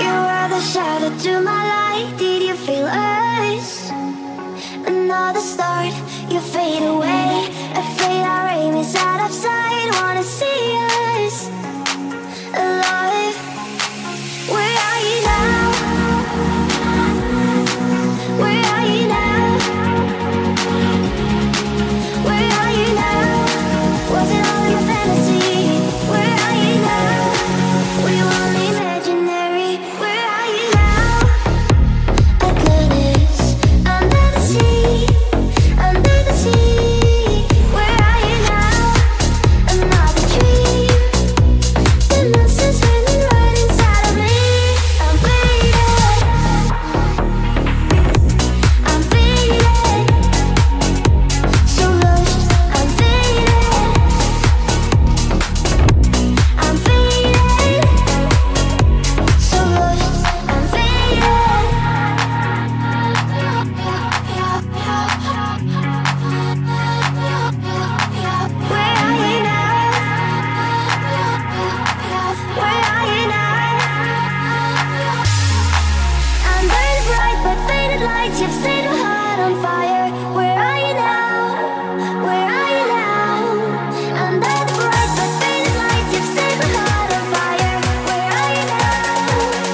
You were the shadow to my light. Did you feel us? Another start, you fade away. Afraid our aim is out of sight. Wanna see us alive. Where are you now? Where are you now? Where are you now? Was it all your fantasy? Where are you now? We were imaginary. Where are you now? Like goodness, under the sea, under the sea. Where are you now? Another dream. The monster's running right inside of me. I'm faded. I'm faded. So lost, I'm faded. I'm faded. So lost, I'm faded. Where are you now? Where are you now? I'm burning bright, but faded lights. You've set my heart on fire. Where are you now? Where are you now? I'm burning bright, but faded lights. You've set my heart on fire. Where are you now? Where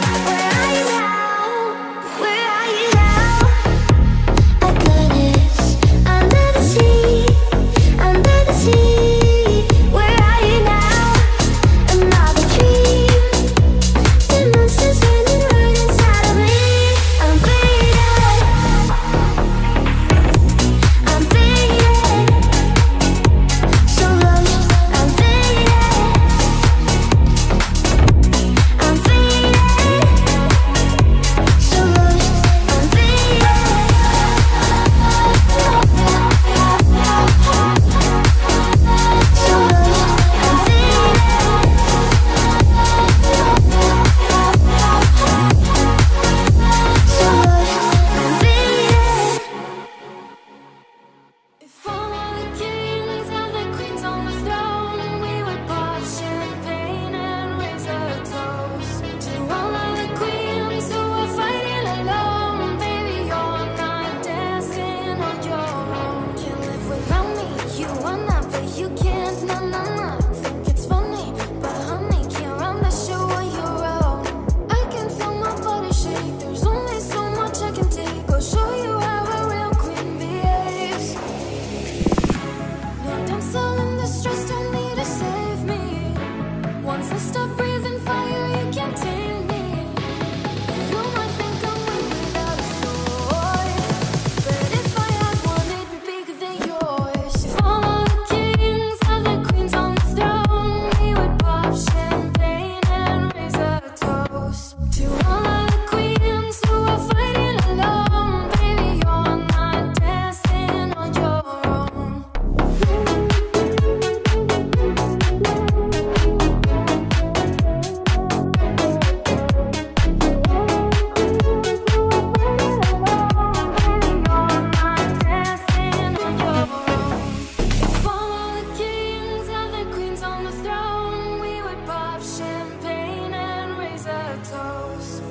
are you now? Where are you now? Like goodness, under the sea, under the sea. Where are you now? Another dream. The monster's running right inside of me. I'm faded. I'm faded. So lost, I'm faded. I'm faded. So lost, I'm faded. So lost, I'm faded. So lost, I'm faded. If only the kings and the queens on the throne, we would pop champagne and raise a toast to all of the queens who are fighting alone. Baby, you're not dancing on your own. Can't live without me, you are not, but you can't, na na na. Think it's funny, but honey, can't run the show on your own. I can feel my body shake. There's only so much I can take. I'll show you how a real queen behaves. Lord, I'm still in distress, don't need to save me. Once I stop breathing fire, you can't tame me. You might think I'm weak without a sword, but if I had one, it'd be bigger than yours. If all of the kings and the queens on the throne, we would pop champagne and raise a toast to all of the queens who are fighting alone. Baby, you're not dancing on your own. Baby, you're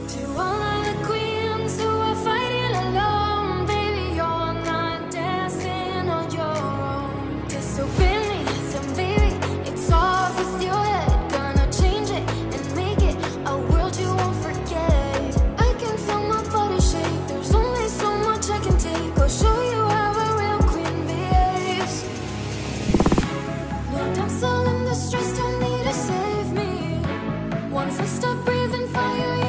not dancing on your own. If all of the kings and the queens on the throne, we would pop champagne and raise a toast to all of the queens who are fighting alone. Baby, you're not dancing on your own. Disobey me, then baby, it's all with your head. Gonna change it and make it a world you won't forget. I can feel my body shake. There's only so much I can take. I'll show you how a real queen behaves. Lord, I'm still in distress, don't need to save me. Once I stop breathing fire,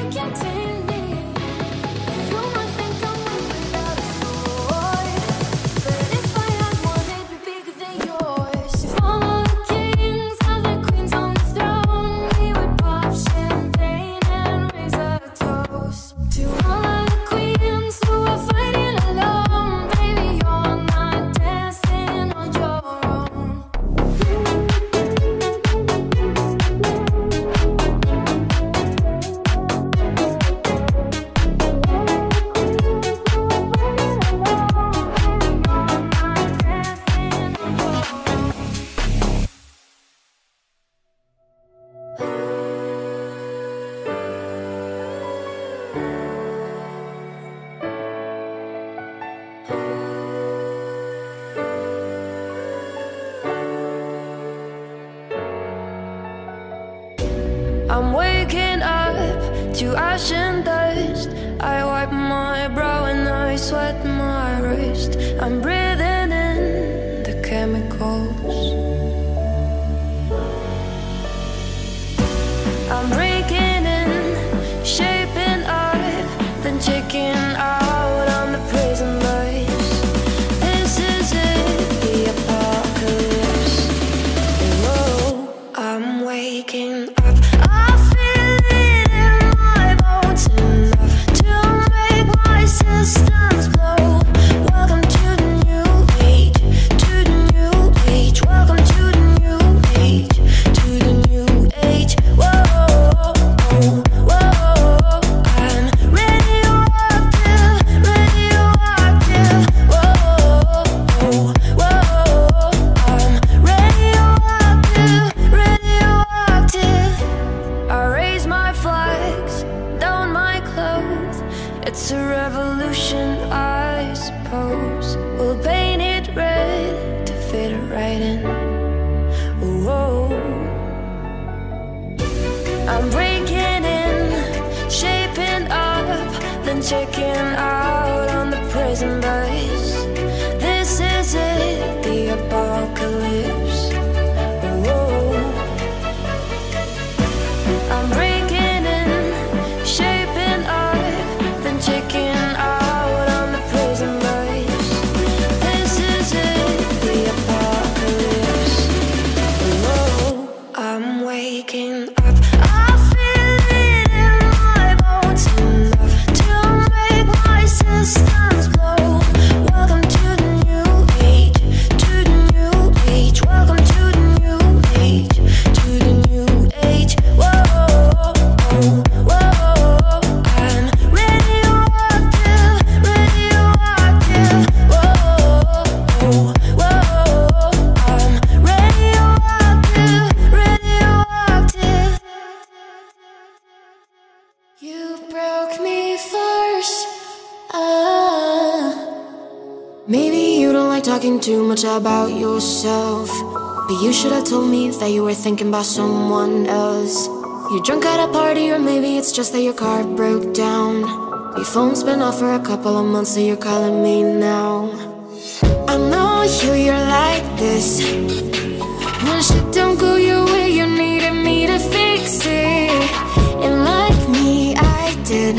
I'm waking up to ash and dust. I wipe my brow and I sweat my wrist. I'm breathing in the chemicals. I'm breaking in, shaping up, then checking out on the prison lights. This is it, the apocalypse. Whoa, I'm waking up. Systems blow. Welcome to the new age, to the new age. Welcome to the new age, to the new age. Whoa, whoa, I'm radioactive, radioactive. Whoa, whoa, I'm radioactive, radioactive. I raise my flags, down my clothes. It's a revolution, I suppose. We'll paint it red to fit it right in. Whoa. I'm breaking in, shaping up, then checking out on the prison bus. This is it, the apocalypse. Whoa. I'm breaking. You broke me first, Maybe you don't like talking too much about yourself, but you should have told me that you were thinking about someone else. You're drunk at a party, or maybe it's just that your car broke down. Your phone's been off for a couple of months, so you're calling me now. I know you, you're like this. When shit don't go your way, you needed me to fix it. And like me, I did,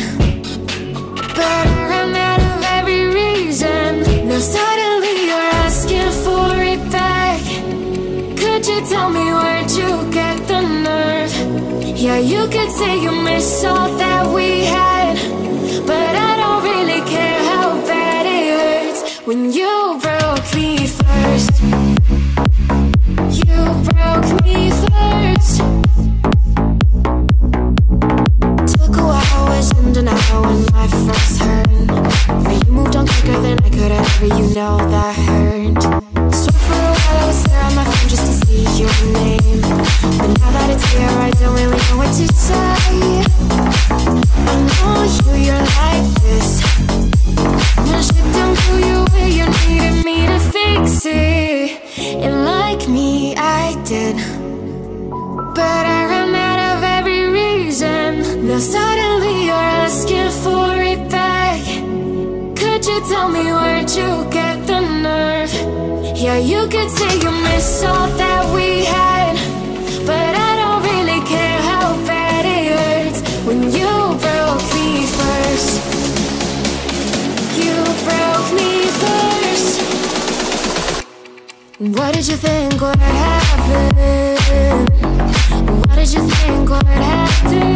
but I ran out of every reason. Now suddenly you're asking for it back. Could you tell me where'd you get the nerve? Yeah, you could say you miss all that we had, but I don't really care how bad it hurts. When you broke me first, you broke me first. And I when my first hurt, but you moved on quicker than I could ever, you know that hurt. So for a while I was there on my phone just to see your name, but now that it's here I don't really know what to say. I know you, you're like this. When shit don't go your way, you needed me to fix it. And like me, I did, but I ran out of every reason. Now suddenly you're asking for it back. Could you tell me where'd you get the nerve? Yeah, you could say you miss all that we had, but I don't really care how bad it hurts. When you broke me first, you broke me first. What did you think would happen? What did you think would happen?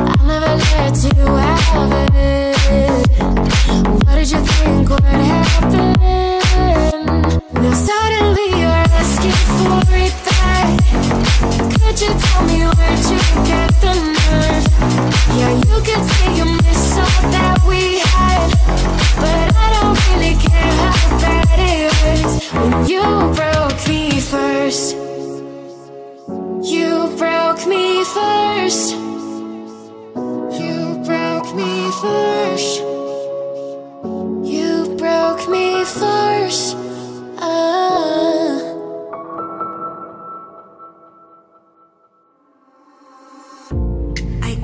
I'll never let you have it. What did you think would happen? Now suddenly you're asking for it back. Could you tell me where'd you get the nerve? Yeah, you could say you miss all that we had, but I don't really care how bad it hurts. When you broke me first, you broke me first. You first. You broke me first. I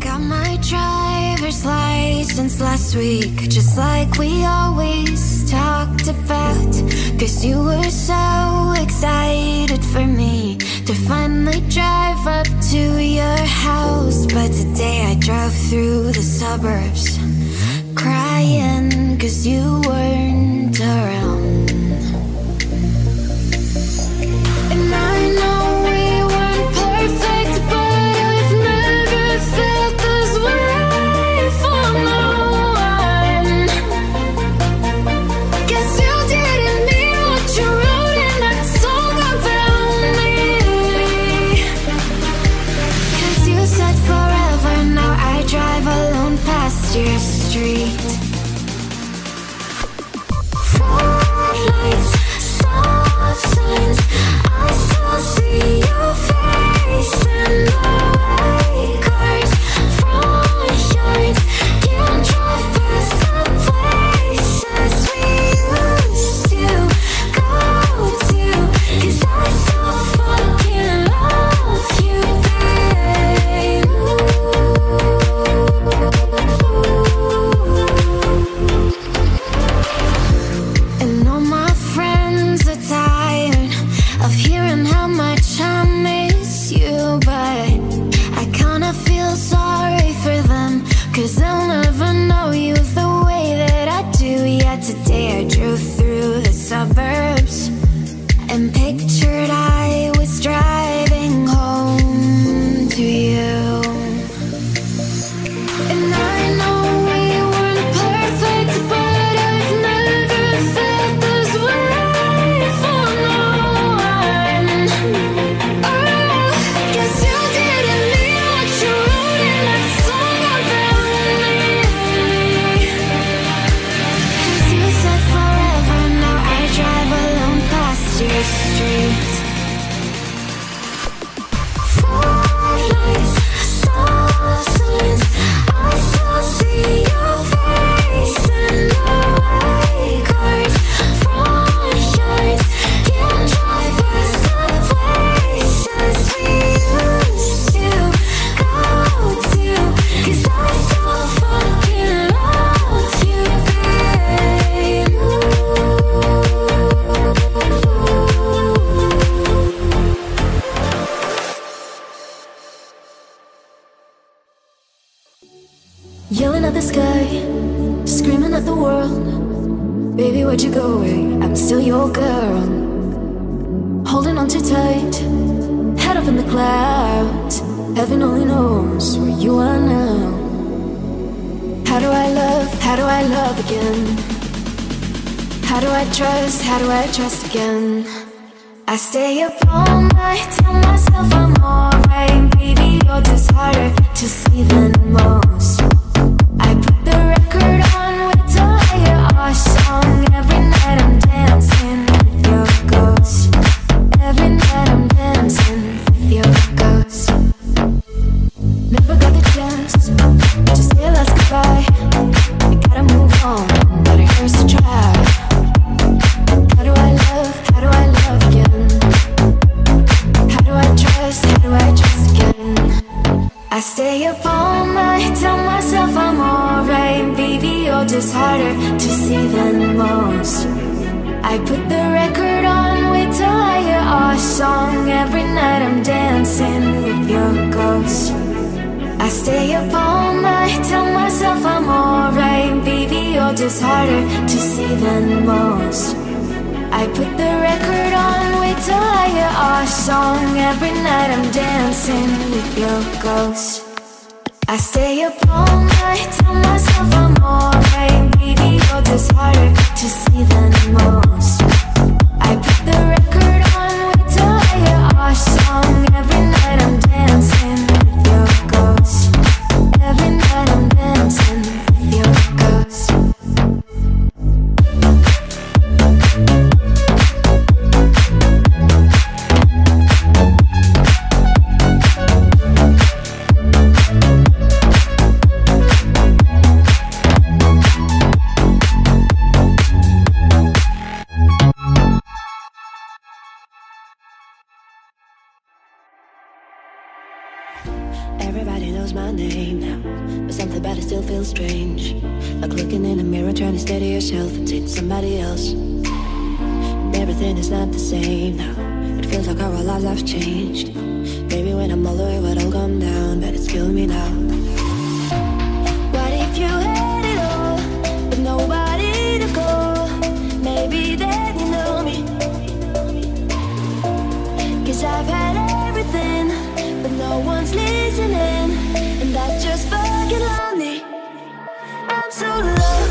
got my driver's license last week, just like we always talked about, 'cause you were so excited for me to finally drive up to your house. But today I drove through the suburbs crying 'cause you weren't around. And I know we weren't perfect, but I've never felt this way for no one. 'Cause you didn't mean what you wrote in that song about me. 'Cause you said forever, now I drive alone past your street. I still see your face and the way cars from yards can drive past the places we used to go to, 'cause I still fucking love you, babe. And all my friends are tired of hearing how much I miss you, but I kinda feel sorry for them, 'cause they'll never know you the way that I do. Yeah, today I drove through the suburbs and pictured I was driving home to you. And I know we weren't perfect, but I've never felt this way for no one. 'Cause you didn't mean what you wrote in that song about me. 'Cause you said forever, now I drive alone past your street. Floodlights, stop signs, I still see your face in the way cars from yards can drive past the places we used to go to, 'cause I still fucking love you, babe. Yelling at the sky, screaming at the world. Baby, where'd you go away? I'm still your girl. Holding on too tight, head up in the clouds. Heaven only knows where you are now. How do I love again? How do I trust again? I stay up all night, tell myself I'm alright. Baby, you're just harder to see than most. I put the record on, wait till I hear our song. Every night I'm dancing with your ghost. Every night I'm dancing with your ghost. Never got the chance to say last goodbye. I gotta move on, but it hurts to try. How do I love again? How do I trust again? I stay up all night, tell myself I'm alright. Baby, you're just harder to see than most. I put the record on, wait till I hear our song. Every night I'm dancing with your ghost. I stay up all night, tell myself I'm alright. Baby, you're just harder to see than most. I put the record on, wait till I hear our song. Every night I'm dancing with your ghost. I stay up all night, tell myself I'm alright. Baby, you're just harder to see than most. I put the record on, wait till I hear our song. Every night I'm dancing with your ghost. Every night I'm dancing with your ghost. Everybody knows my name, but something about it still feels strange. Like looking in a mirror, trying to steady yourself and seeing somebody else. And everything is not the same now. It feels like our lives have changed. Maybe when I'm all the way, it'll come down, but it's killing me now. What if you had it all, but nobody to call? Maybe then you know me. 'Cause I've had everything, but no one's listening, and that's just fucking lonely. I'm so low.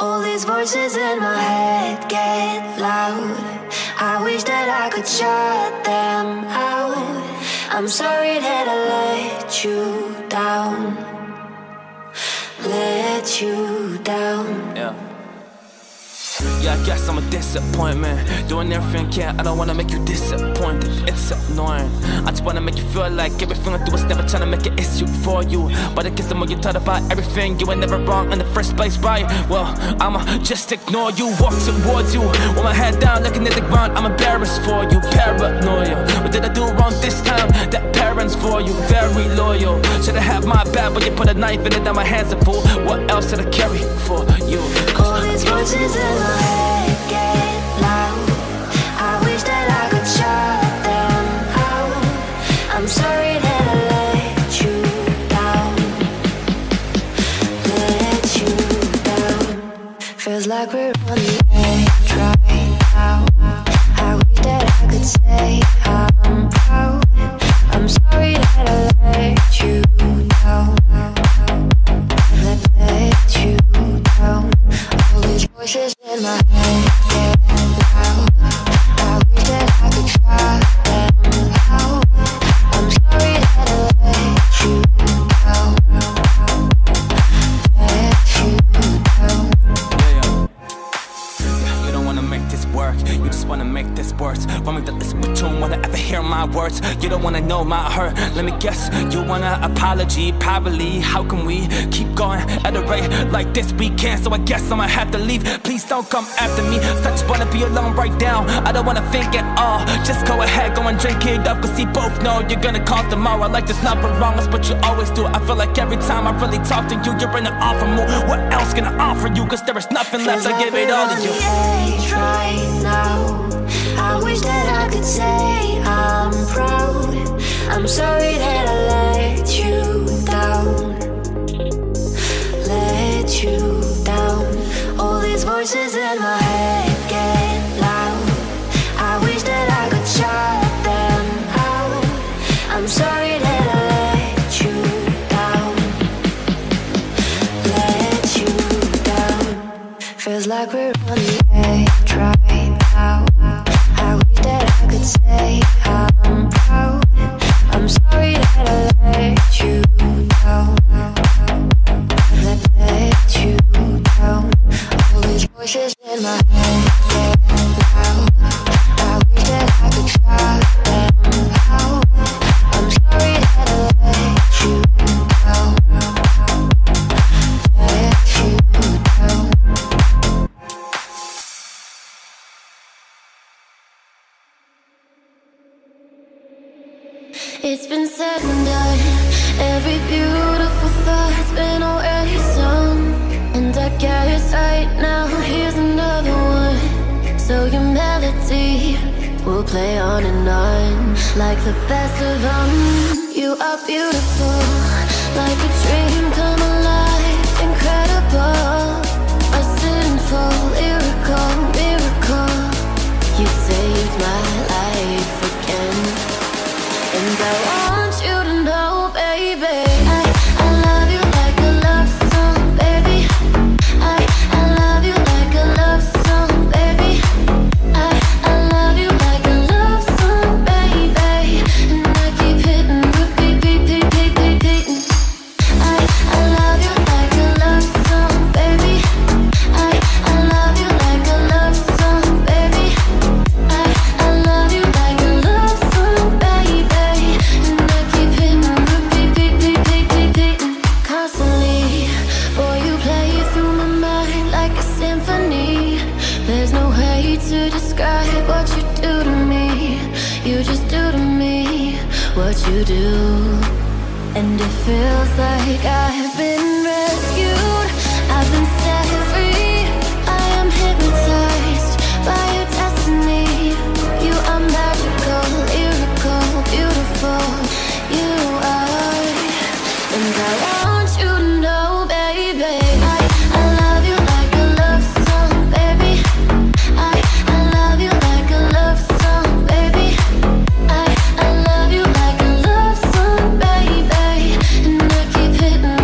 All these voices in my head get loud. I wish that I could shut them out. I'm sorry that I let you down. Let you down. Yeah. Yeah, I guess I'm a disappointment. Doing everything I can, I don't wanna make you disappointed. It's annoying. I just wanna make you feel like everything I do is never trying to make an issue for you. But I guess the more you thought about everything, you were never wrong in the first place, right? Well, I'ma just ignore you, walk towards you with my head down, looking at the ground. I'm embarrassed for you, paranoia. What did I do wrong this time? That parents for you, very loyal. Should've had my back, but you put a knife in it, now my hands are full. What else did I carry for you? All these voices in my head get loud. I wish that I could shut them out. I'm sorry that I let you down. Let you down. Feels like we're on the edge right now. I wish that I could say I'm proud. I'm sorry that I let you down. Let you down. All these voices in my head get loud. I wish that I could shut them out. I'm sorry that I let you down. Let you down. Yeah. You don't wanna make this work, you just wanna make this worse. Want me to listen, but you don't wanna ever hear my words. You don't wanna know my hurt. Let me guess, you want an apology, probably. How can we keep going at a rate like this? We can't, so I guess I'ma have to leave. Please don't come after me, so I just wanna be alone right now. I don't wanna think at all. Just go ahead, go and drink it up, cause you both know you're gonna call tomorrow. Like there's nothing wrong, that's what you always do. I feel like every time I really talk to you, you're in an awful mood. What else can I offer you? Cause there is nothing left, I give it all to you. Right now I wish that I could say I'm proud. I'm sorry that I let you down. Let you down. All these voices in my head get loud. I wish that I could shut them out. I'm sorry that I let you down. Let you down. Feels like we're on the edge right now. I wish that I could say I'm proud. I'm sorry that I let you down. Let you down. All these voices in my head get loud. I wish that I could shut them out. I'm sorry that I let you down. Let you down. It's been said and done. Every beautiful thought's been already sung. And I guess right now here's another one. So your melody will play on and on. Like the best of them. You are beautiful. Like a dream come alive. Incredible. A sinful lyrical miracle. You saved my life again. And I want you to know, baby, I love you like a love song, baby. I love you like a love song, baby. I love you like a love song, baby. And I keep hitting, repeating. I love you like a love song, baby. I love you like a love song, baby. I love you like a love song, baby. To describe what you do to me, you just do to me what you do. And it feels like I've been rescued, I've been set free. I am hypnotized by your destiny. You are magical, lyrical, beautiful. You are. And I want you to know, baby, I love you like a love song, baby. I love you like a love song, baby. And I keep hitting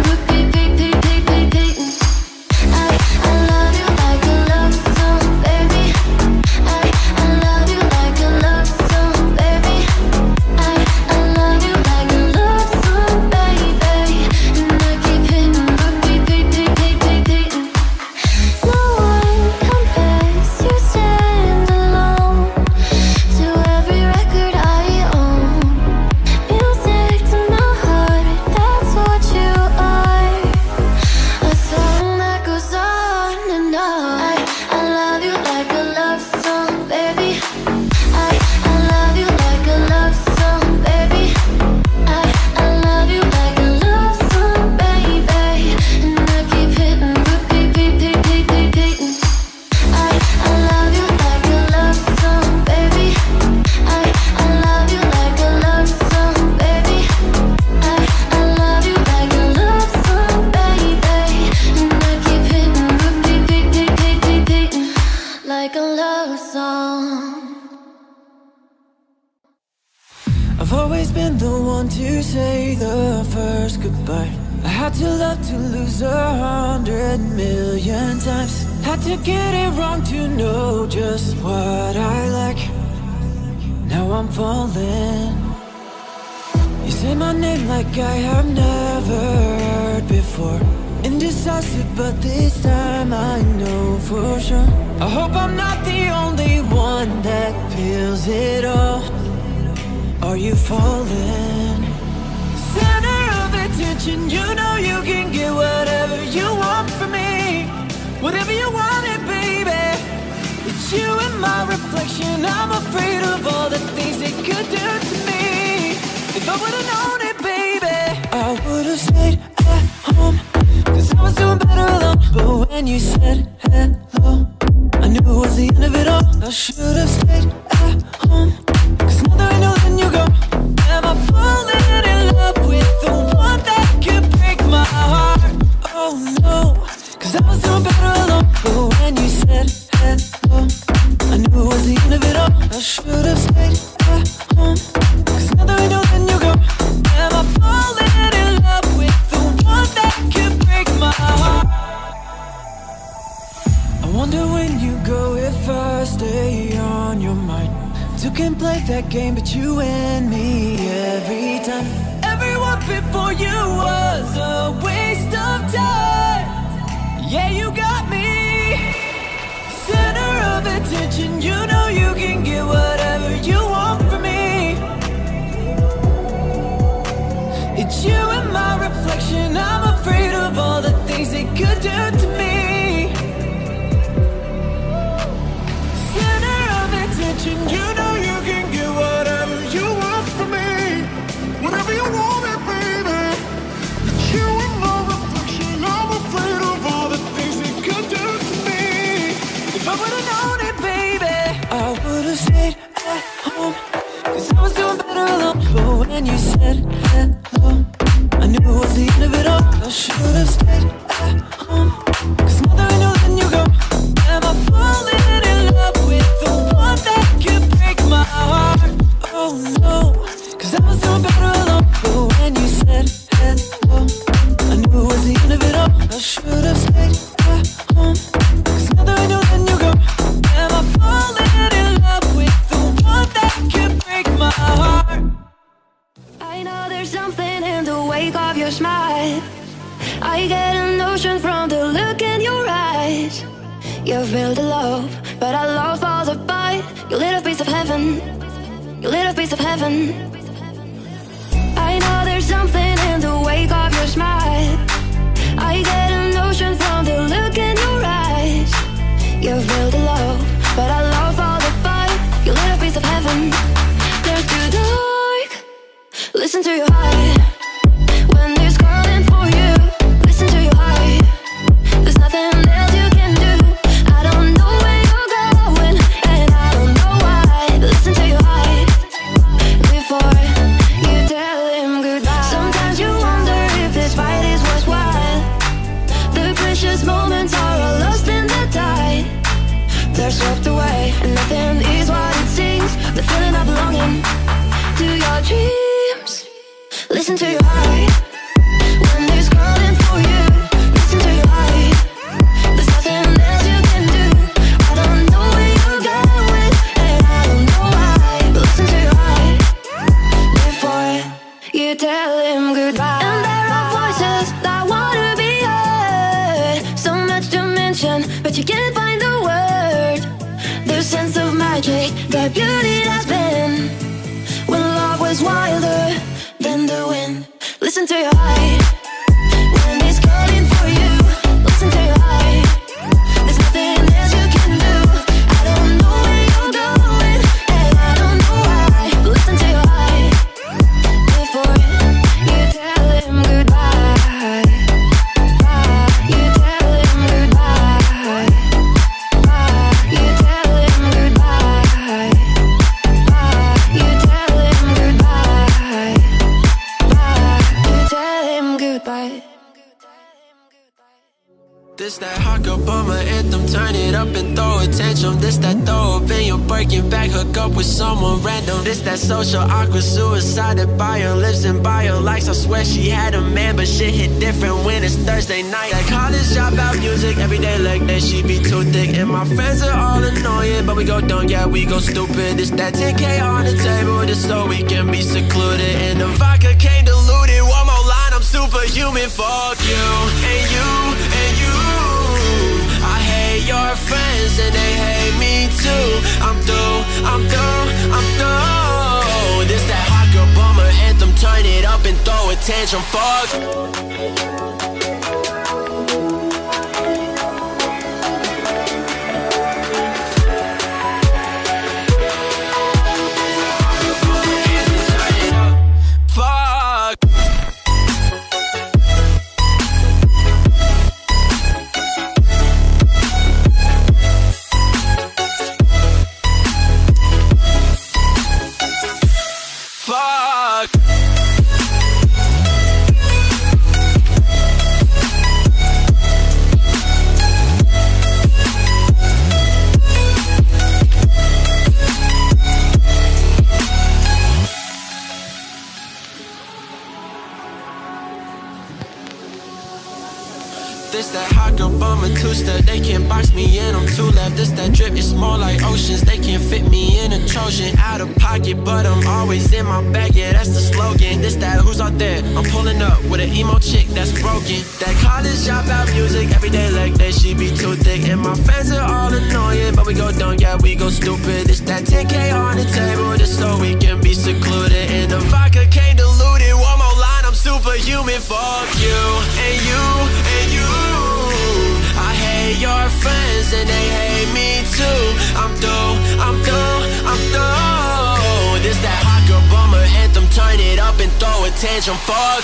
to say the first goodbye. I had to love to lose 100 million times. Had to get it wrong to know just what I like. Now I'm falling. You say my name like I have never heard before. Indecisive, but this time I know for sure. I hope I'm not the only one that feels it all. Are you falling? Center of attention, you know you can get whatever you want from me. Whatever you want it, baby. It's you and my reflection. I'm afraid of all the things it could do to me. If I would've known it, baby, I would've stayed at home, 'cause I was doing better alone. But when you said hello, I knew it was the end of it all. I should've stayed at home, 'cause now that I know letting you go. Am I falling in love with the one that could break my heart? Oh no, 'cause I was doing better alone. But when you said hello, I knew it was the end of it all. I should've stayed at home, 'cause now that I know letting you go. Am I falling in love with the one that could break my heart? I wonder when you go if I stay on your mind. You can play that game, but you and me every time. Everyone before you was a waste of time. Yeah, you got me. Center of attention, you know you can get whatever you want from me. It's you and my reflection. I'm afraid of all the things it could do to me. Center of attention, you know. When you said hello, I knew it was the end of it all. I should have stayed at home, 'cause now that I know letting you go. Am I falling in love with the one that could break my heart? Oh no, 'cause I was doing better alone. But when you said hello, I knew it was the end of it all. I should have stayed at home, 'cause now that I know letting you go. Am I falling in love with the one that could break my heart? I know there's something in the wake of your smile. I get a notion from the look in your eyes. You've built a love, but our love falls apart. You little piece of heaven, you little piece of heaven. I know there's something in the wake of your smile. I get a notion from the look in your eyes. You've built a love, but our love falls apart. You little piece of heaven. There's two doors. Listen to your heart when it's calling for you. Listen to your heart. There's nothing else you can do. I don't know where you're going, and I don't know why. Listen to your heart before you tell him goodbye. Sometimes you wonder if this fight is worthwhile. The precious moments are all lost in the tide. They're swept away, and nothing is what it seems. The feeling of belonging to your dreams. Listen to your heart when it's calling for you. Listen to your heart. There's nothing else you can do. I don't know where you're going, and I don't know why. But listen to your heart before you tell him goodbye. And there are voices that wanna be heard. So much to mention, but you can't find the word. The sense of magic, the beauty that's been when love was wilder. In the wind, listen to your heart when it's calling for you. Listen to your heart. There's nothing else you can do. I don't know where you're going, and I don't know why. But listen to your heart before you tell him goodbye. Bye. You tell him goodbye. Bye. You tell him goodbye. Bye. You tell him goodbye. Good. This that hot girl bomber anthem, turn it up and throw a tantrum. This that throw up in your Birkin bag, hook up with someone random. This that social awkward suicided by her lips and by her likes. I swear she had a man, but shit hit different when it's Thursday night. Like college dropout music, everyday like that she be too thick. And my friends are all annoying, but we go dumb, yeah, we go stupid. This that 10K on the table, just so we can be secluded. And the vodka came diluted, one more line, I'm superhuman. Fuck you, and you, and you. Your friends and they hate me too. I'm through, I'm through, I'm through. This that hot girl bomber anthem, turn it up and throw a tantrum, fuck. This that hot girl bomber two-step, they can't box me in, I'm too left. This that drip, it's more like oceans, they can't fit me in a Trojan. Out of pocket, but I'm always in my bag, yeah, that's the slogan. This that who's out there, I'm pulling up with an emo chick that's broken. That college dropout music, everyday like that she be too thick. And my fans are all annoying, but we go dumb, yeah, we go stupid. This that 10K on the table, just so we can be secluded. And the vodka came diluted, one more line, I'm superhuman. Fuck you, and you, and you. I hate your friends and they hate me too. I'm through, I'm through, I'm through. This that hot girl bomber anthem, turn it up and throw a tantrum, fuck.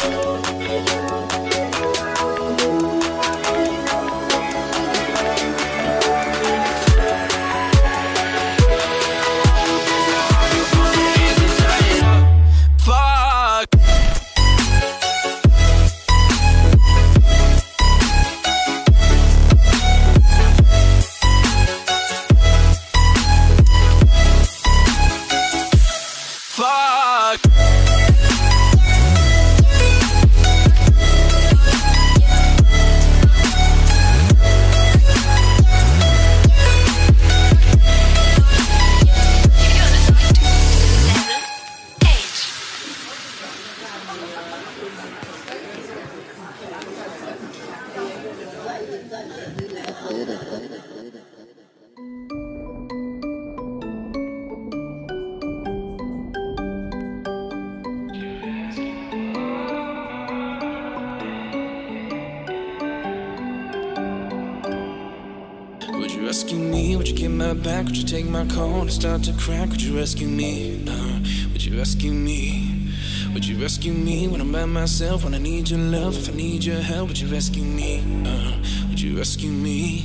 Rescue me, would you get my back? Would you take my call and start to crack? Would you rescue me? No, would you rescue me? Would you rescue me when I'm by myself? When I need your love, if I need your help, would you rescue me? Would you rescue me?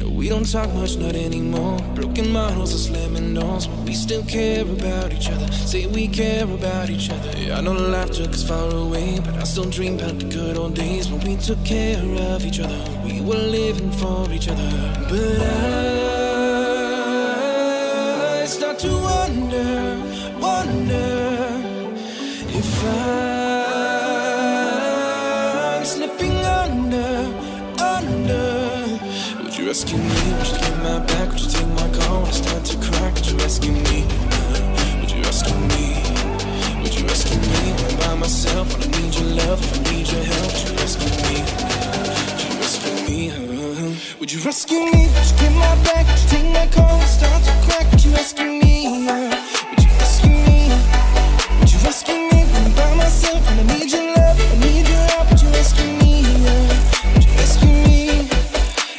No, we don't talk much, not anymore. Broken models are slamming doors, but we still care about each other. Say we care about each other. Yeah, I know life took us far away, but I still dream about the good old days when we took care of each other. We were living for each other. But I start to wonder if I'm slipping under. Would you rescue me? Would you get my back? Would you take my call when I start to crack? Would you rescue me? Would you rescue me? Would you rescue me when I'm by myself? When I need your love, if I need your help, would you rescue me? Would you rescue me? Would you rescue me? Would you get my back? Would you take my call and start to crack? Would you rescue me? Would you rescue me? Would you rescue me when I'm by myself? When I need your love, I need your help. Would you rescue me? Would you rescue me?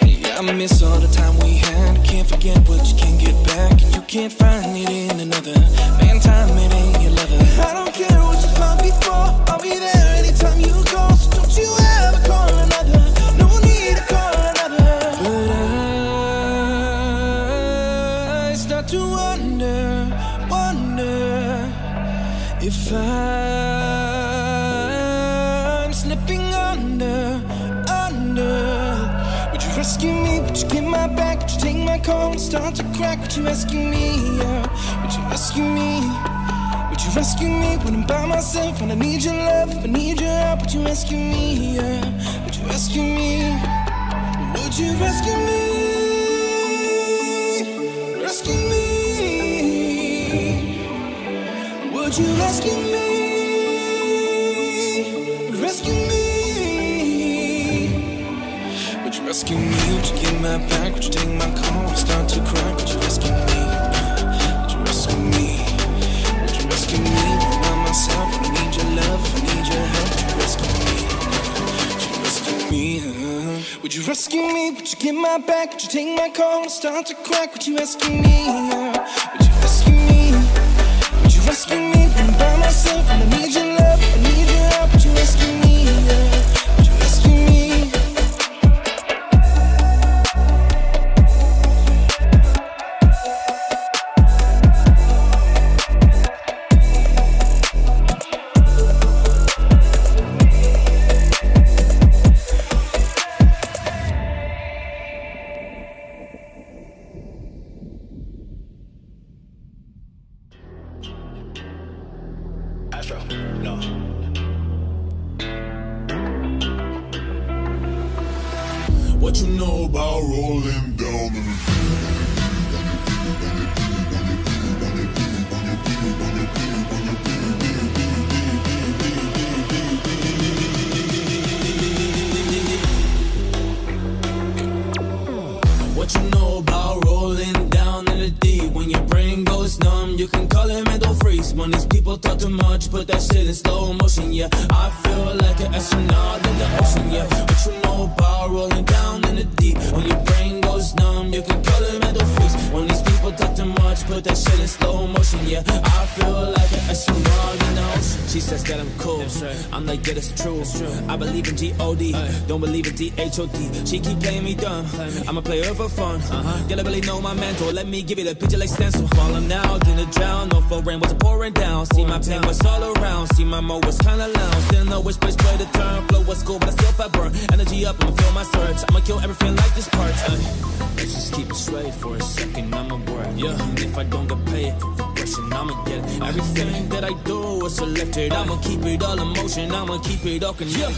Yeah, I miss all the time we had. Can't forget what you can't get back. You can't find it in another. Man, time it ain't your lover. I don't care what you found before. I'll be there anytime you go. So don't you ever call another. No need to call. If I'm slipping under, rescue me, would you get my back? Would you take my call and start to crack? Would you rescue me, yeah? Would you rescue me? Would you rescue me when I'm by myself? When I need your love, if I need your help, would you rescue me, yeah? Would you rescue me? Would you rescue me? Rescue me. Would you rescue me? Rescue me. Rescue me, would you get my back? Would you take my call? Would you start to cry? Would you rescue me? Would you rescue me? Would you rescue me? I'm by myself, I need your love, I need your help. Would you rescue me? Would you rescue me? Would you rescue me? Would you get my back? Would you take my call? Would you start to crack? Would you rescue me? Would you rescue me? Would you rescue me? I'm by myself, I need your love, I need your help. Would you rescue me? Would you rescue me? Don't believe in DHOD. She keep playing me dumb. I'm a player for fun. Gotta really know my mental. Let me give you the picture like stencil. While I'm now in the drown, no for rain was pouring down. See my pain was all around. See my mode was kinda lounge. Didn't know which place play the turn. Flow was cool, but I still felt burn. Energy up, I'ma feel my surge. I'ma kill everything like this part. Let's just keep it straight for a second. I'm a word. Yeah. If I don't get paid for question, I'ma get it. Everything that I do is selected. I'ma keep it all in motion. I'ma keep it all connected.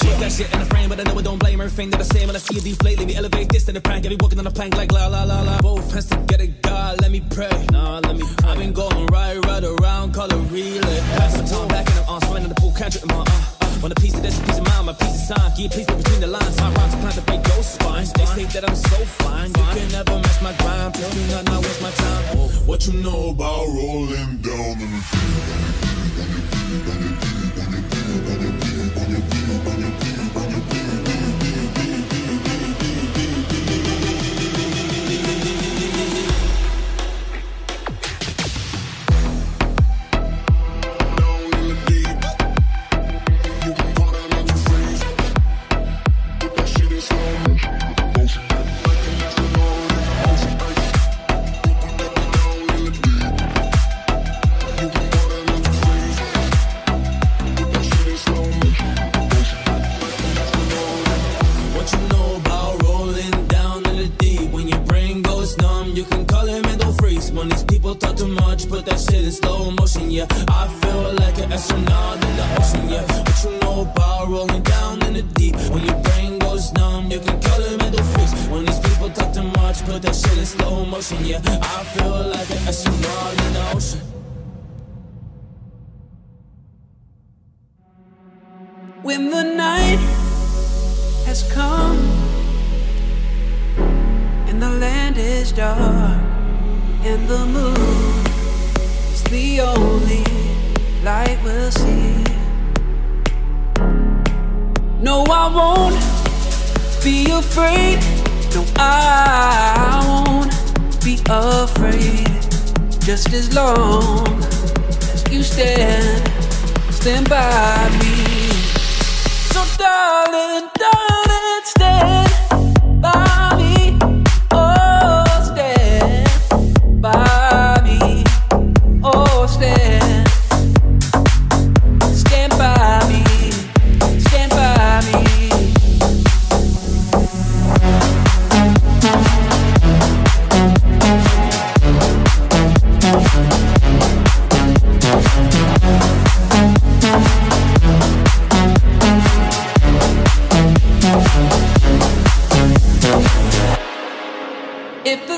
Shake that shit in the frame, but I know I don't blame everything that I say. When I see it deflate, let me elevate this and the prank. I be walking on a plank like la la la la. Both hands together, God, let me pray. Nah, let me pray. I've been going right around, call it relay. Pass the time back and I'm on, swimming in the pool, country in my on a piece of this, a piece of mind, my piece of sign. Keep peace between the lines, my rhymes plan to break those spines. They say that I'm so fine, you can never match my grind. Plus do not now waste my time. What you know about rolling down in the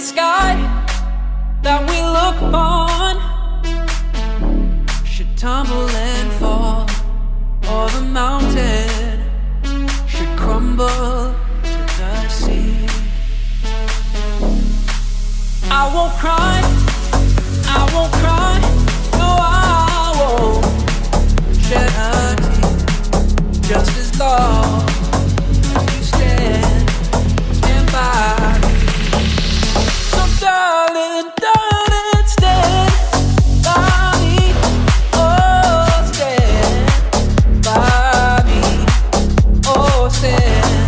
the sky that we look upon should tumble and fall, or the mountain should crumble to the sea. I won't cry, I won't cry, no, I won't shed a tear, just as long as you stand by. So darling, darling, stand by me, oh stand by me, oh stand by me.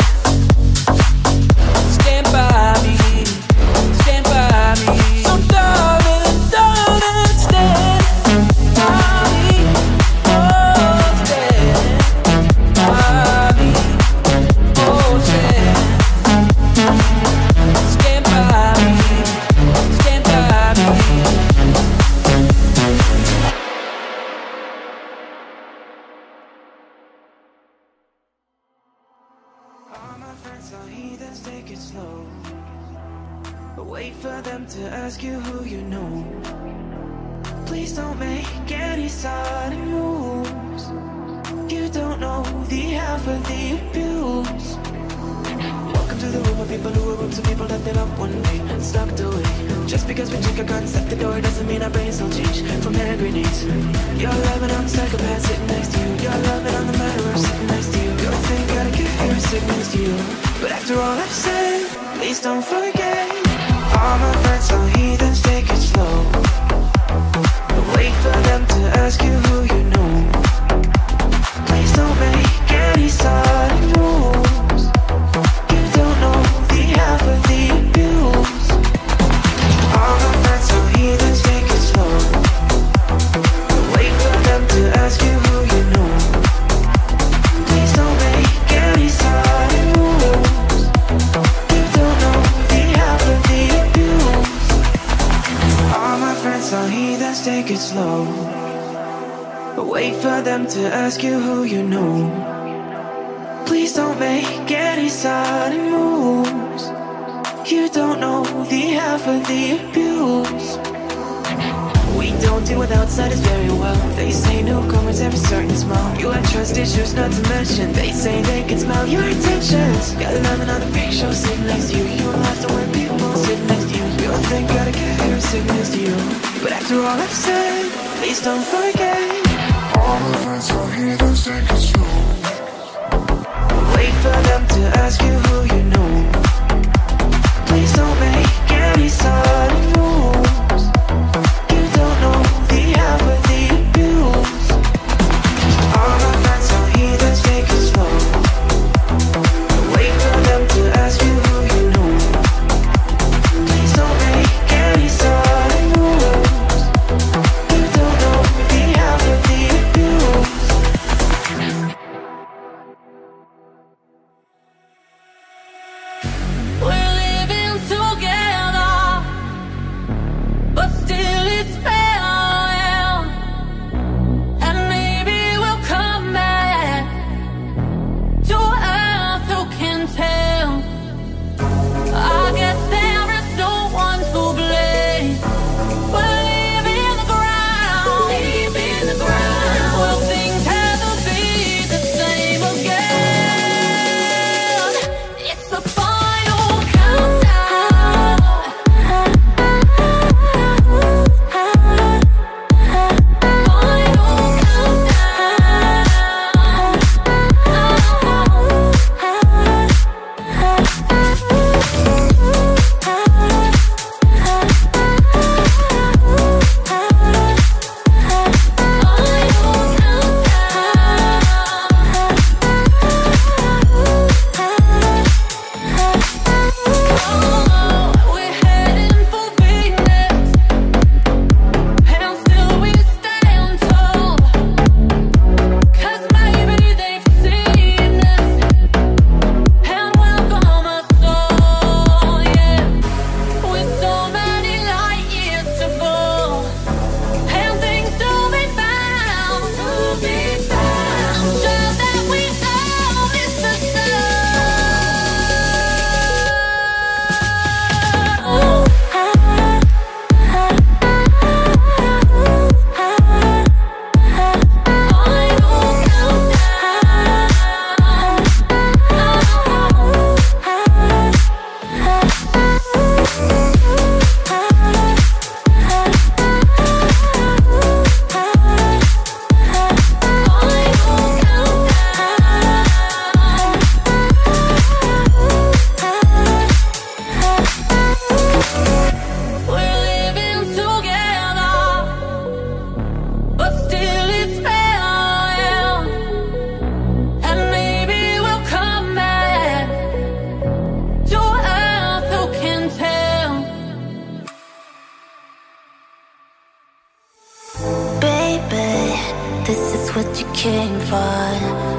looking for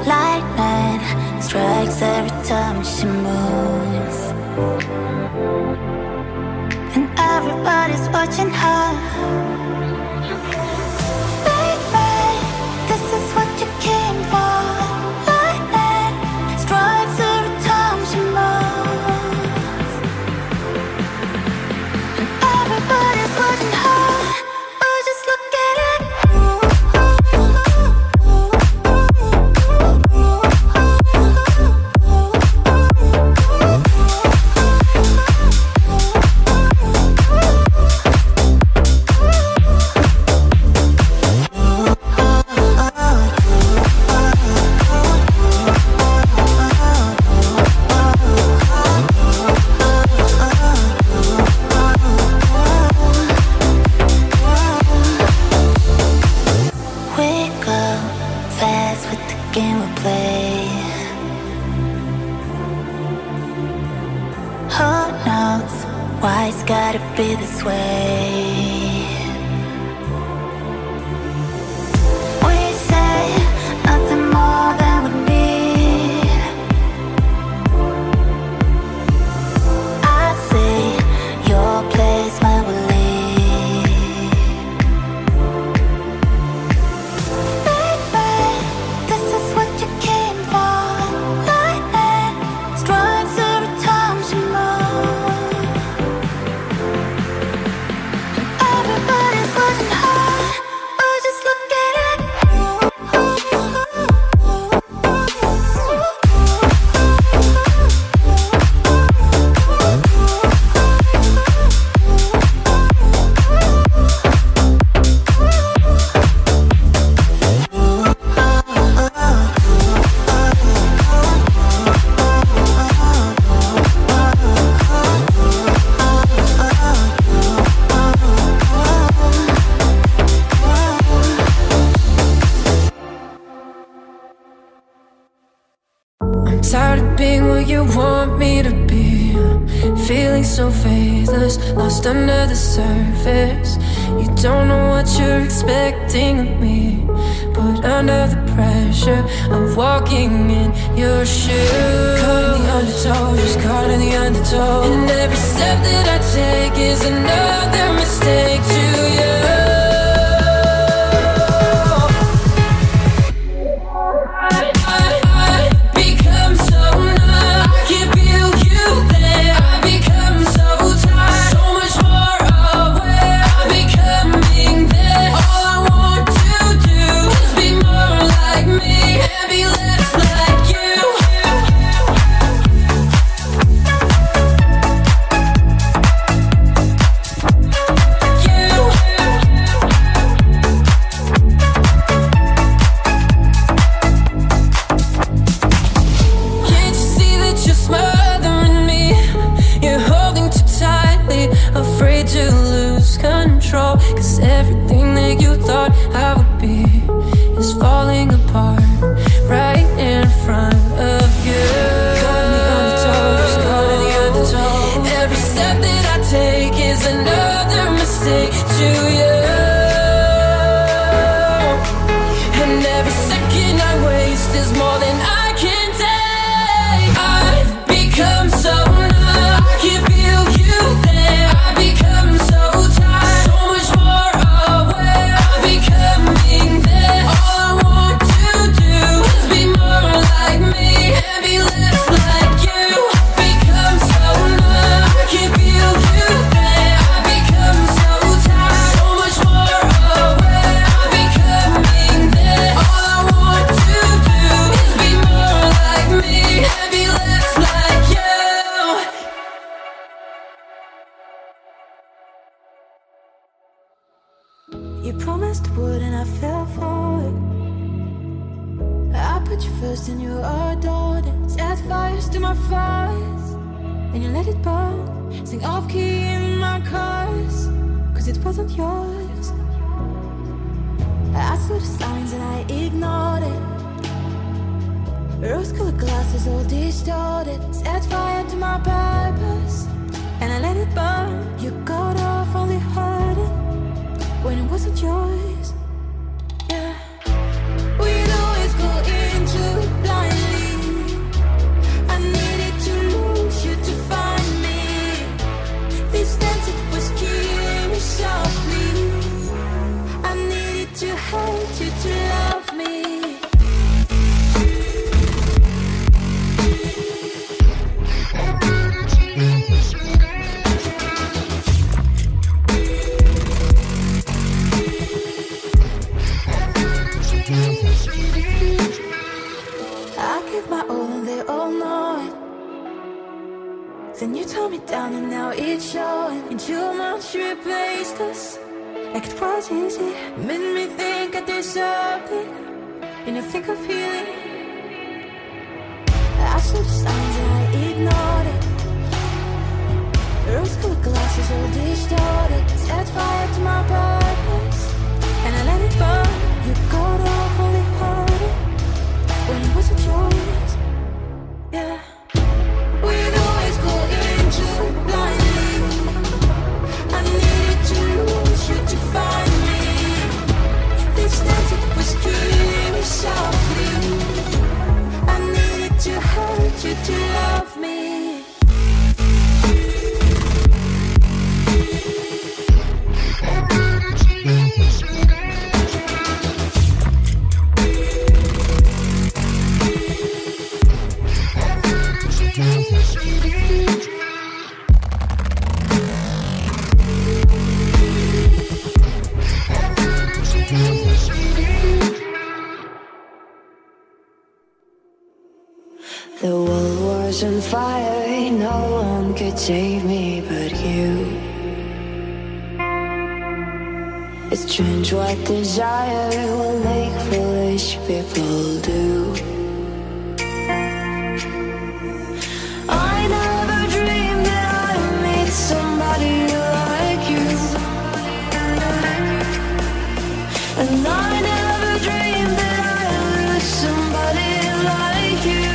lightning strikes every time she moves, and everybody's watching her. Baby, this is what you came for. Lightning strikes every time she moves, and everybody's watching her. We're just looking at her. Yours, yeah. We know it. Then you tore me down and now it's showing. In 2 months you replaced us like it was easy. Made me think I deserved it, and I think of healing. I saw the signs and I ignored it. Rose-colored glasses all distorted. Set fire to my purpose and I let it burn. You got awfully hurt when it wasn't yours. Yeah. We'd always go into blindly. I needed to lose you to find me. This dance it was dreaming softly. I needed to hold you to love me. The world was on fire, no one could save me but you. It's strange what desire will make foolish people do. I never dreamed that I would meet somebody like you. And I never dreamed that I would lose somebody like you.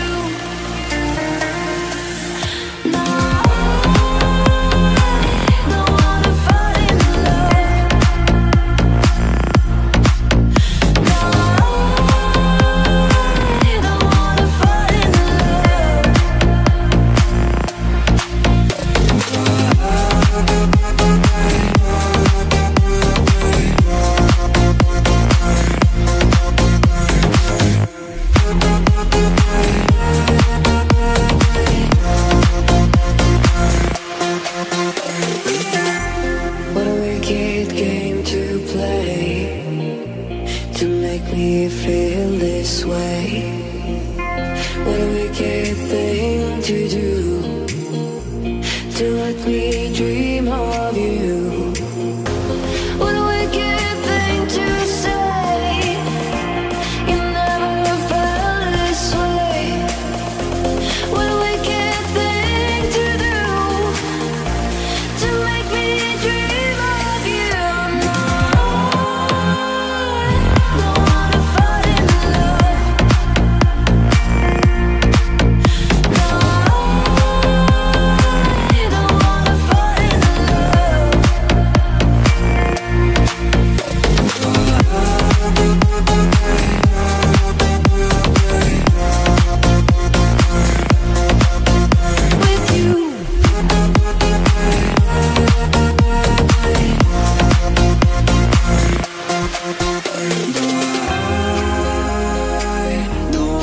Sweet but psycho, a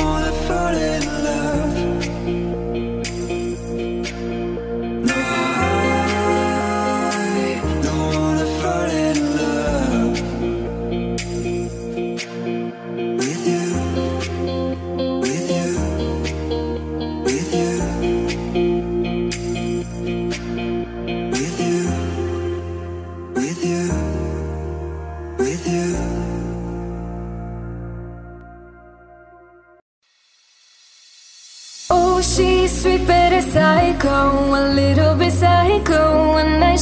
little bit psycho. And now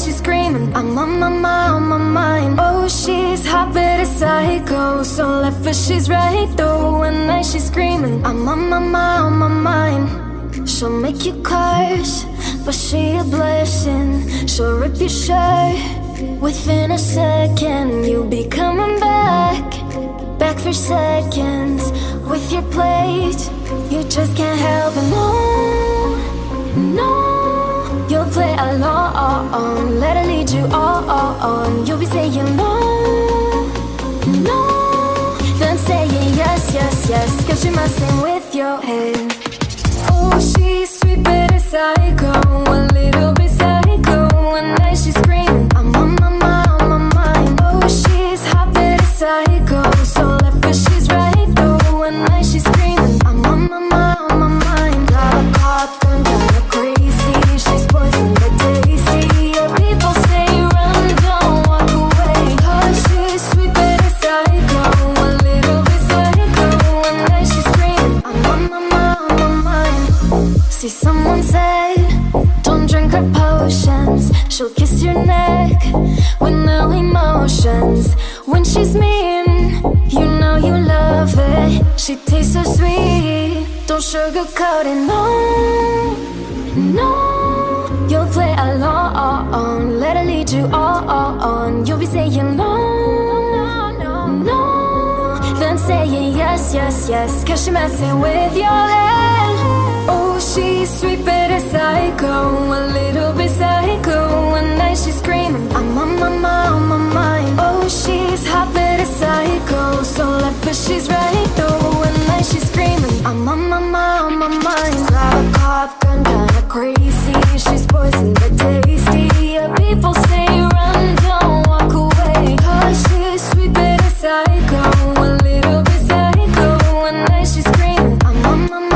she's screaming, I'm on my mind, on my mind. Oh, she's hot but psycho, so left but she's right though. And now she's screaming, I'm on my mind, on my mind. She'll make you curse, but she a blessing. She'll rip your shirt within a second. You'll be coming back for seconds with your plate. You just can't help it, no. You'll play along, let her lead you all on. You'll be saying no, then saying yes, cause you're messing with your head. Oh, she's sweet but psycho, a little bit psycho. And now she's screaming, I'm on my mind, on my mind. Oh, she's hot but psycho, so left but she's right though. And now she's screaming, on my mind, got a cop, gun, got her crazy. She's Someone said, don't drink her potions. She'll kiss your neck with no emotions. When she's mean, you know you love it. She tastes so sweet, don't sugarcoat it. No, no, you'll play along. Let her lead you all on. You'll be saying no, no, no, no, then saying yes, yes, yes, 'cause she messing with your head. Oh, she's sweet but a psycho, a little bit psycho. One night she's screaming, I'm on my mind. Oh, she's hot but a psycho, so left but she's right though. One night she's screaming, I'm on my mind. Grab a cop gun, kinda crazy. She's poison but tasty. Yeah, people say run, don't walk away. Cause she's sweet but a psycho, a little bit psycho. One night she's screaming, I'm on my mind.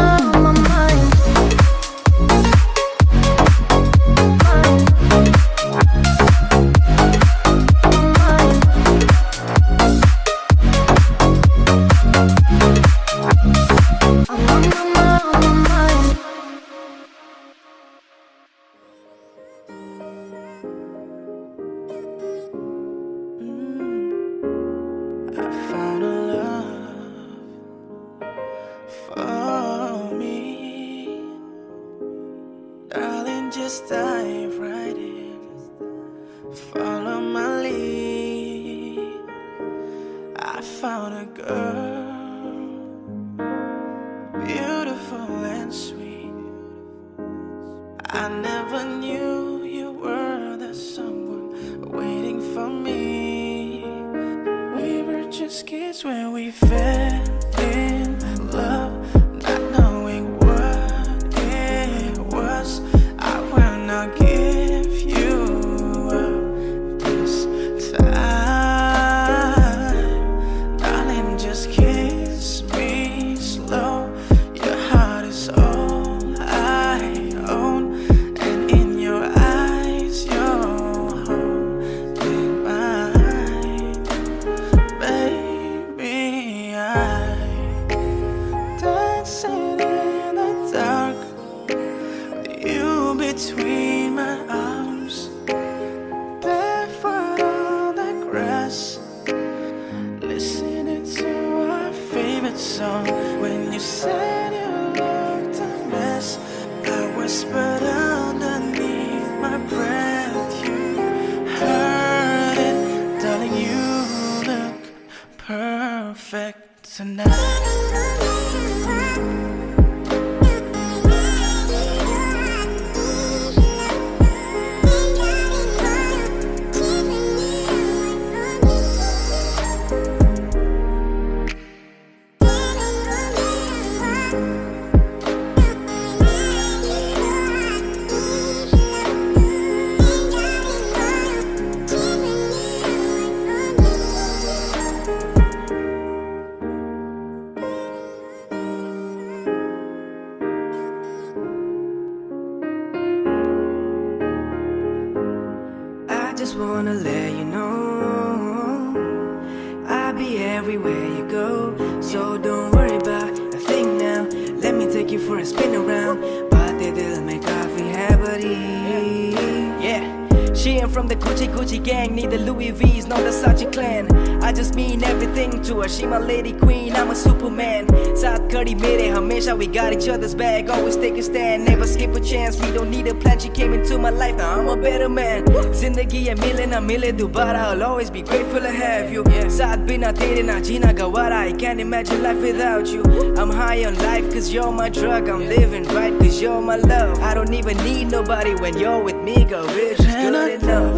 She my lady queen, I'm a superman. Saath khadi mere hamesha, we got each other's back. Always take a stand, never skip a chance. We don't need a plan, she came into my life. Now I'm a better man. Zindagi hai mile na mile dobara, I'll always be grateful to have you. Saath bina tere na jeena gawara, I can't imagine life without you. I'm high on life cause you're my drug. I'm living right cause you're my love. I don't even need nobody when you're with me. Girl, we're just good enough.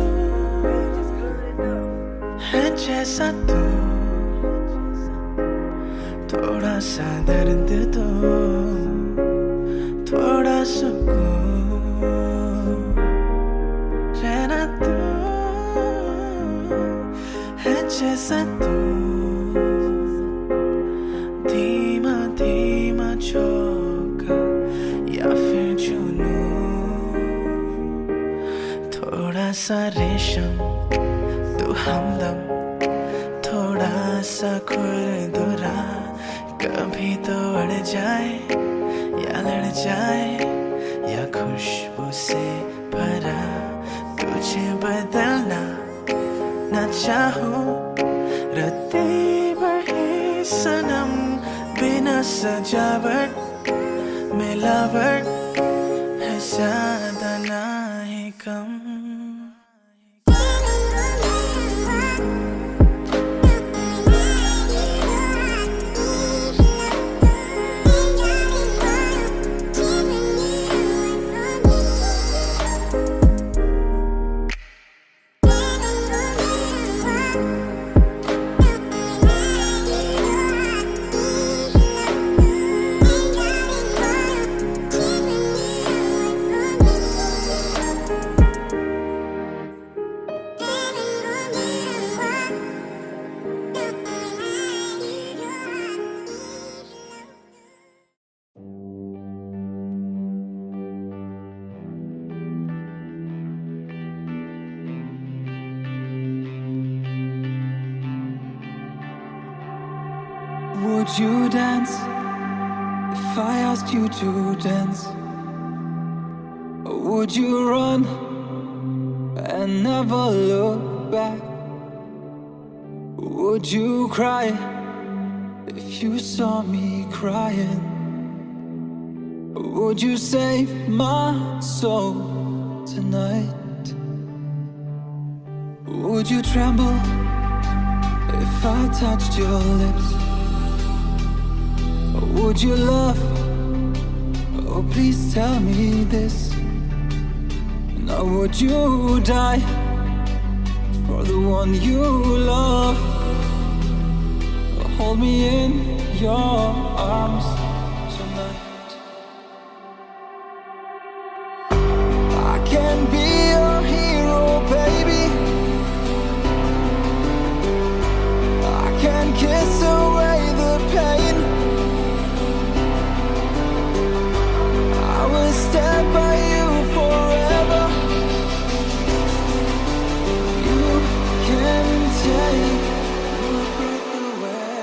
थोड़ा सा दर्द दो, थोड़ा सुकून रहना दो, है जैसा तू, धीमा धीमा झोंका या फिर जुनून, थोड़ा सा रेशम तू हमदम, थोड़ा सा खुरदुरा. कभी तो अड़ जाए या लड़ जाए चाहूँ रत्ती बढ़ी सनम बिना सजावट मिलावट है ज़्यादा ना ही कम Would you dance if I asked you to dance? Or would you run and never look back? Would you cry if you saw me crying? Or would you save my soul tonight? Would you tremble if I touched your lips? Would you love? Oh, please tell me this. Now would you die for the one you love? Hold me in your arms tonight. I can be your hero, baby. I can kiss away the pain. Stand by you forever. You can take your breath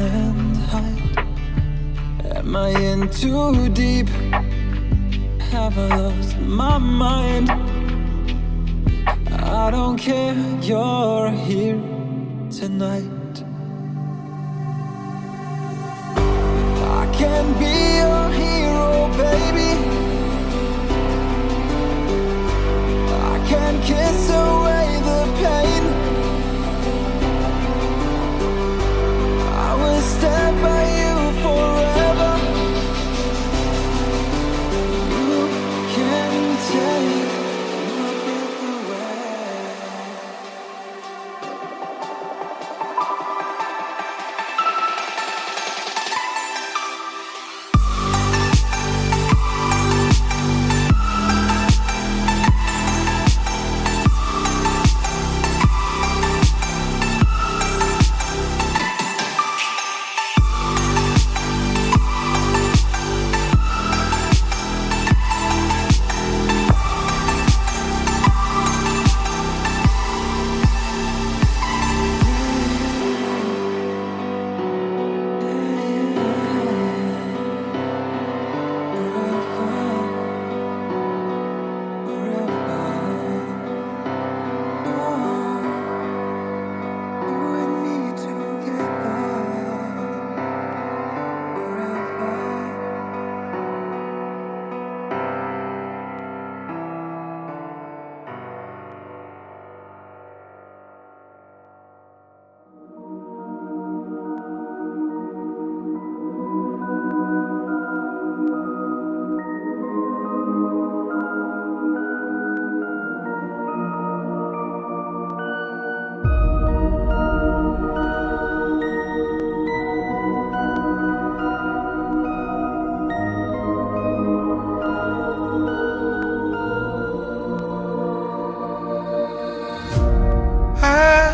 and hide. Am I in too deep? Have I lost my mind? I don't care, you're here tonight. I can be your hero, baby. I can kiss away the pain. Stand by you forever. You can take my breath away.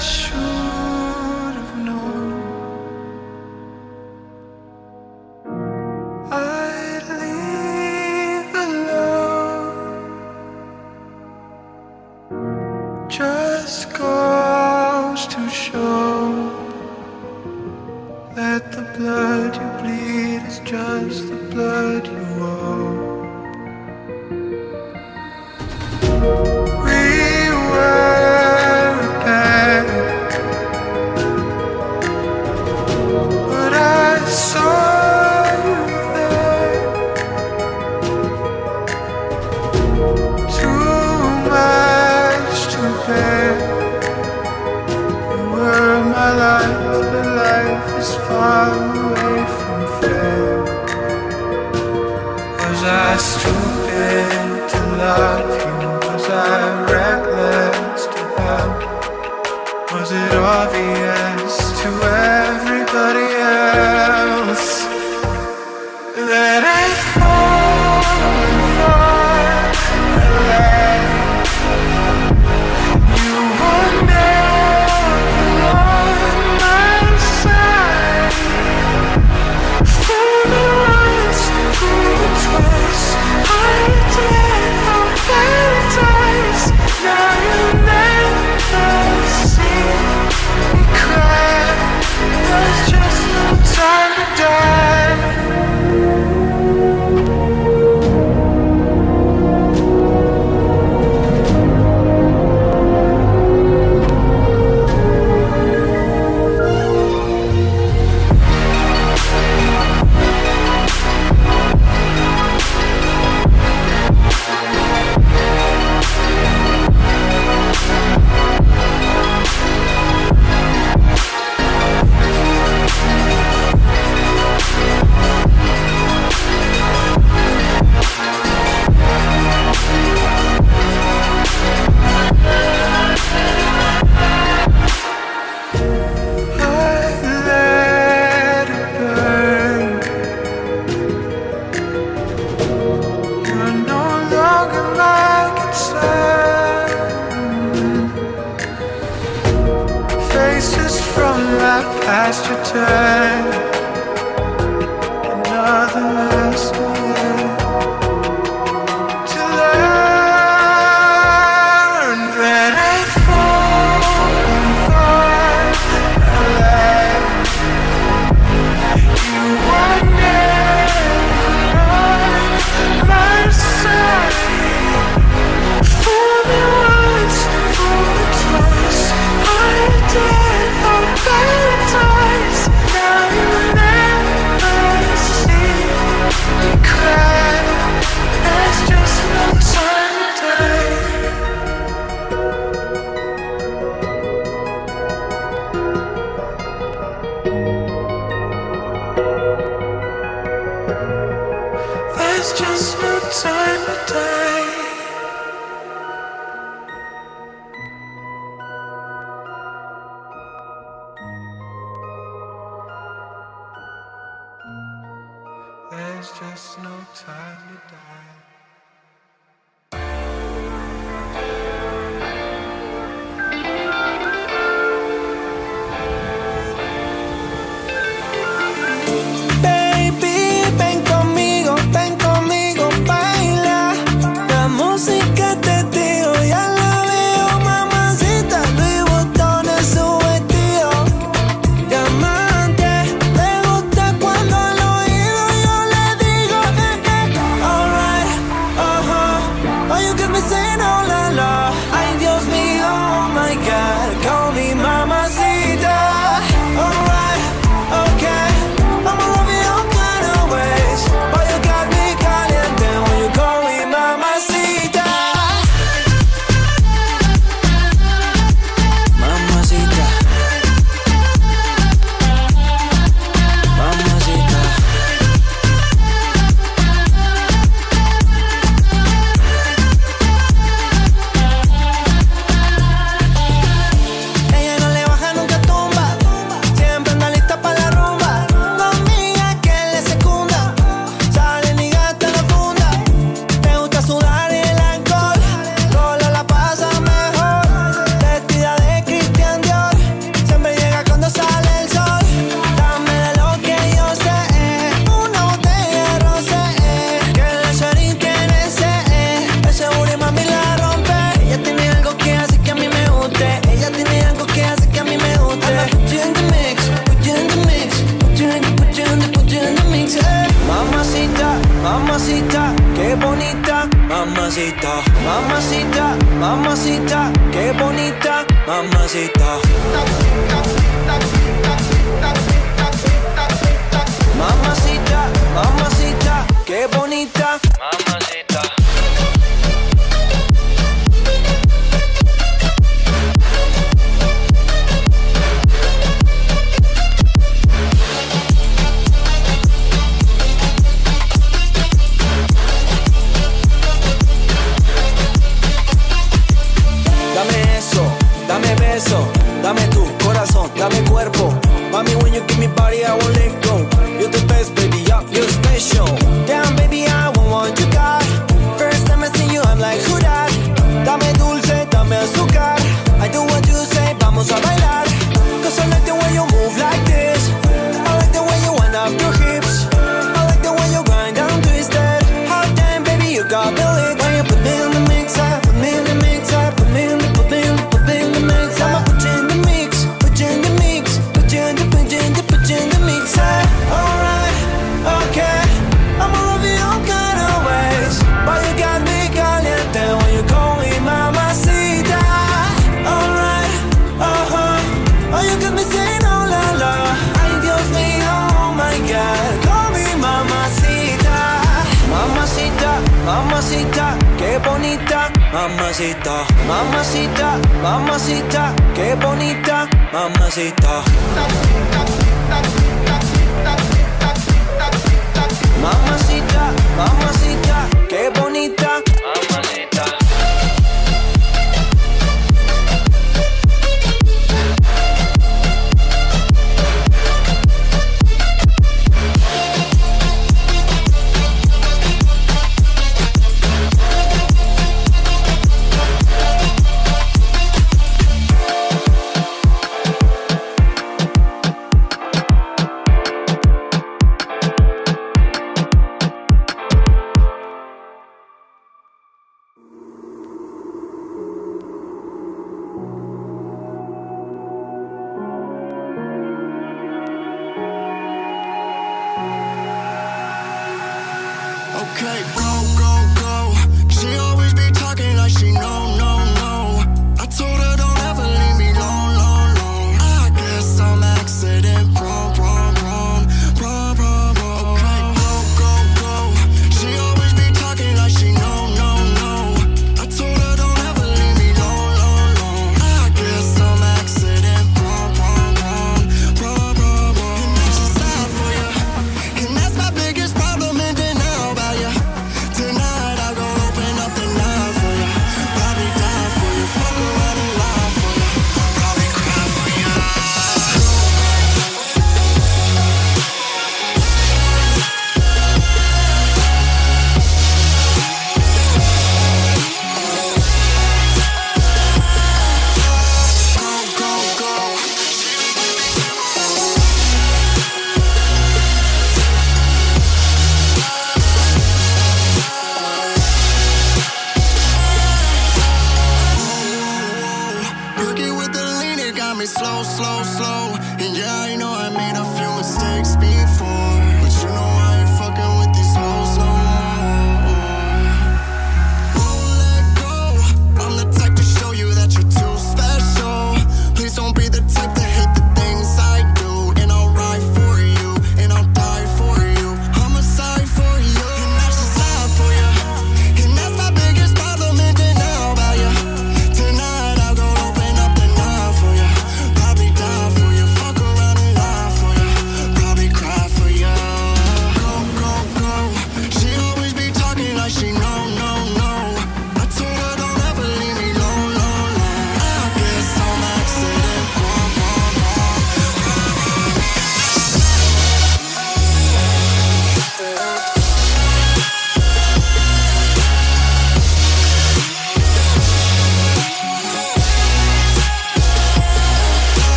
Alright. bonita, mamacita. Mamacita, mamacita, qué bonita, mamacita. Dame tu corazón, dame cuerpo. Mommy, when you give me body, I won't let go. You're the best, baby, yeah, you're special. Damn, baby, I want what you got. First time I see you, I'm like, who dat? Dame dulce, dame azúcar. I do what you say, vamos a bailar. Cause I like the way you move like this. I like the way you wind up your hips. I like the way you grind down twisted. Hot damn, baby, you got me lit. When you put me in the mix, I put me in the mix, I put me in the Mamacita, mamacita, mamacita, qué bonita, mamacita. Mamacita, mamacita, qué bonita, mamacita.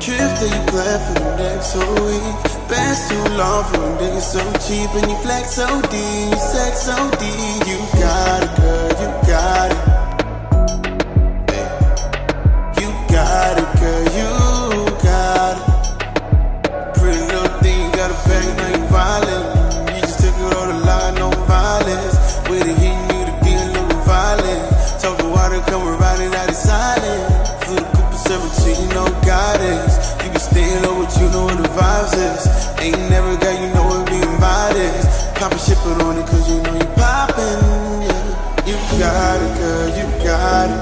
Trip that you planned for the next whole week. Best too long for a nigga so cheap. And you flex OD, you sex OD. You got it, girl, you got it. You got it, girl, you got it. Pretty little thing, you got a bag, now you violent. You just took it on the line, no violence. With a heat, you to be a little violent. Talk the water, come riding out of silence. You know guidance. You be staying low, but you know what the vibes is. Ain't never got, you know what we invited. Pop a ship it on it, cause you know you poppin', yeah. You got it, girl, you got it,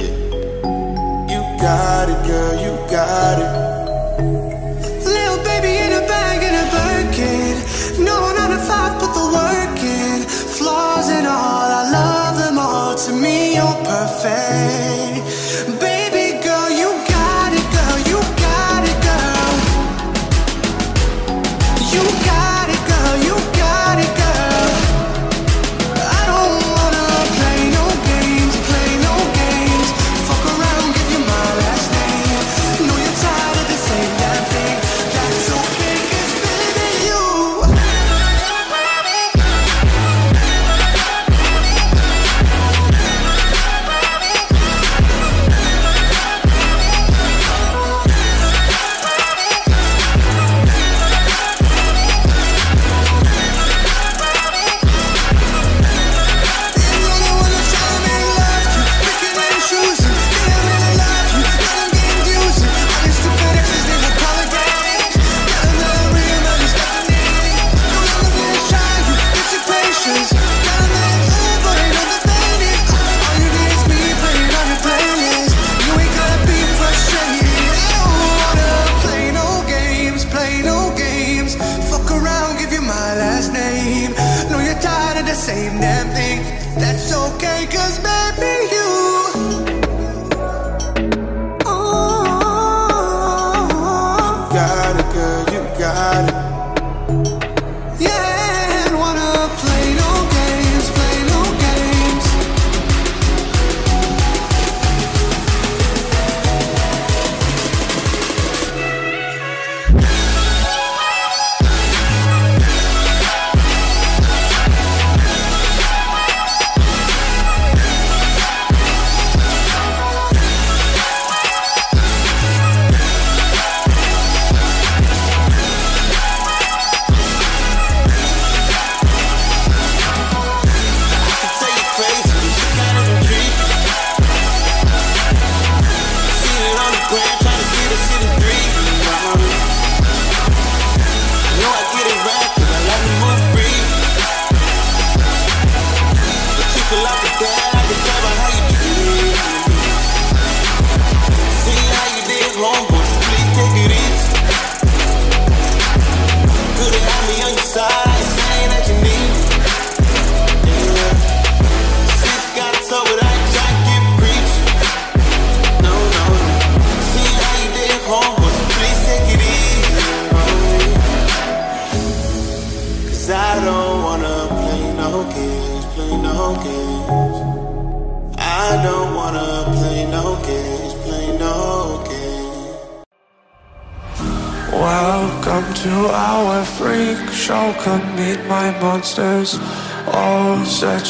yeah. You got it, girl, you got it. Little baby in a bag and a Birkin. No 9 to 5, put the work in. Flaws and all, I love them all. To me, you're perfect.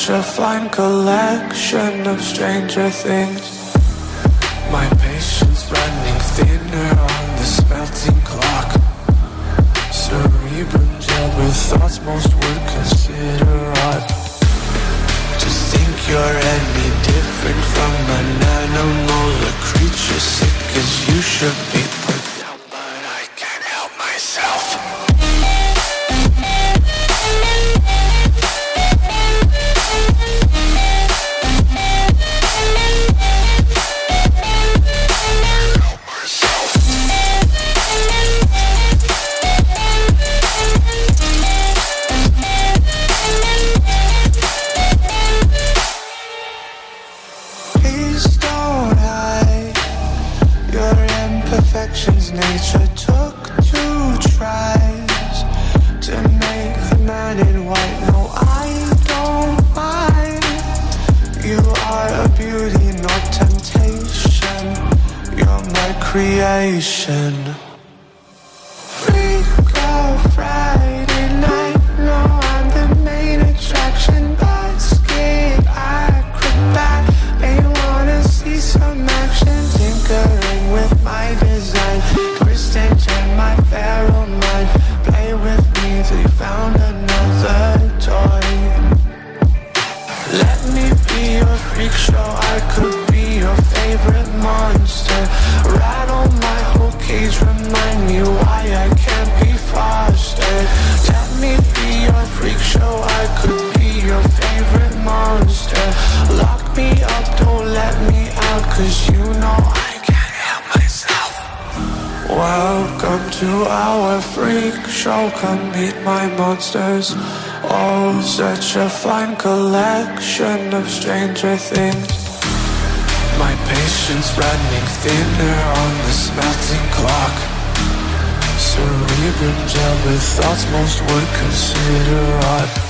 A fine collection of stranger things. My patience running thinner on this melting clock. Cerebrum gel with thoughts most would consider odd. Just think you're any different from an animal, a creature sick as you should be put. creation. Freak out Friday night. No, I'm the main attraction. Basket acrobat. They wanna see some action. Tinkering with my design. Twist and turn my feral mind. Play with me till you found another toy. Let me be your freak show. I could be your favorite monster. Rattle my whole cage. Remind me why I can't be fostered. Let me be your freak show. I could be your favorite monster. Lock me up, don't let me out, cause you know I can't help myself. Welcome to our freak show. Come meet my monsters. Oh, such a fine collection of Stranger Things. My patience running thinner on this melting clock. Cerebrum gel with thoughts most would consider odd.